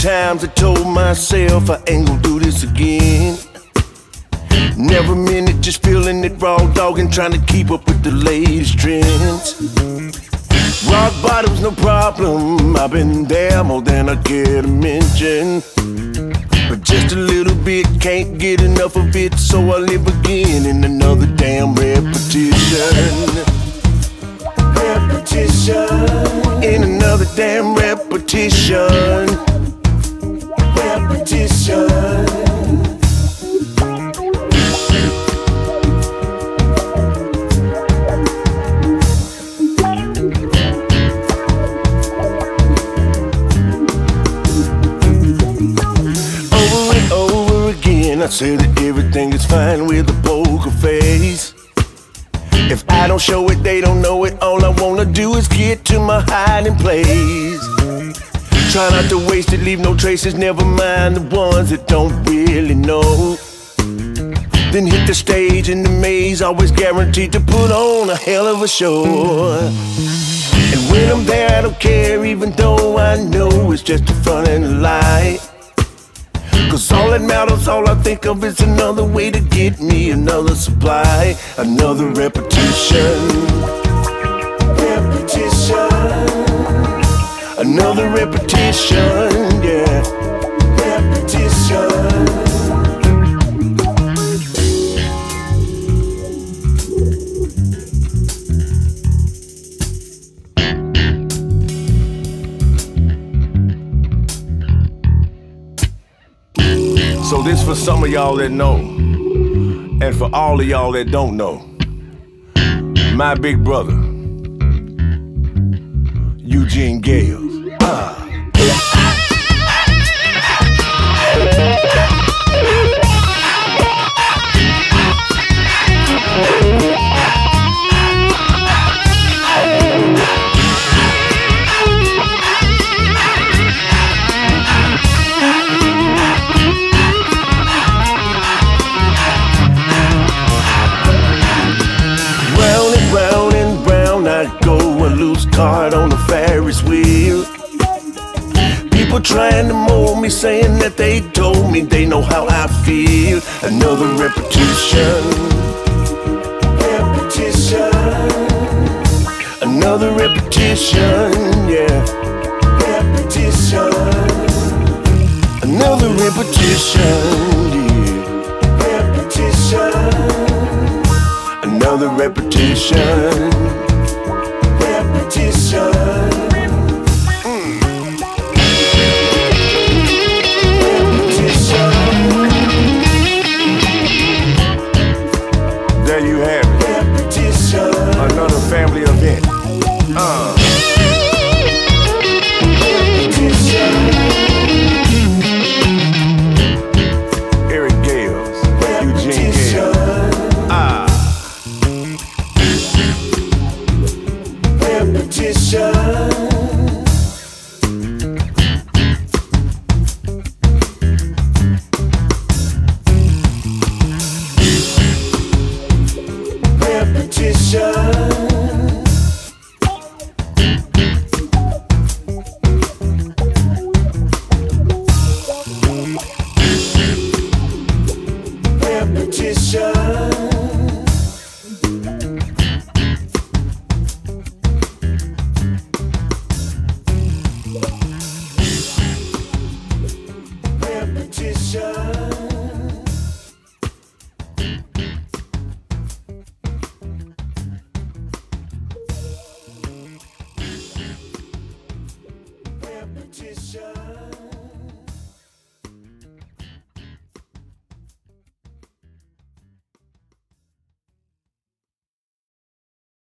times I told myself I ain't gonna do this again. Never meant it, just feeling it raw dog and trying to keep up with the latest trends. Rock bottom's no problem, I've been there more than I care to mention. But just a little bit, can't get enough of it, so I live again in another damn repetition. In another damn repetition. I say that everything is fine with a poker face. If I don't show it, they don't know it. All I wanna do is get to my hiding place. Try not to waste it, leave no traces. Never mind the ones that don't really know. Then hit the stage in the maze, always guaranteed to put on a hell of a show. And when I'm there, I don't care, even though I know it's just a front and a lie. Cause all that matters, all I think of is another way to get me another supply. Another repetition. Repetition. Another repetition, yeah. Repetition. So this for some of y'all that know, and for all of y'all that don't know, my big brother, Eugene Gales. Card on the Ferris wheel. People trying to mold me, saying that they told me they know how I feel. Another repetition. Repetition. Another repetition, yeah. Repetition. Another repetition, yeah. Repetition. Another repetition. Repetition. There you have it. Repetition. Another family event. Repetition. Eric Gales. Repetition. Eugene Gales. Repetition. Repetition.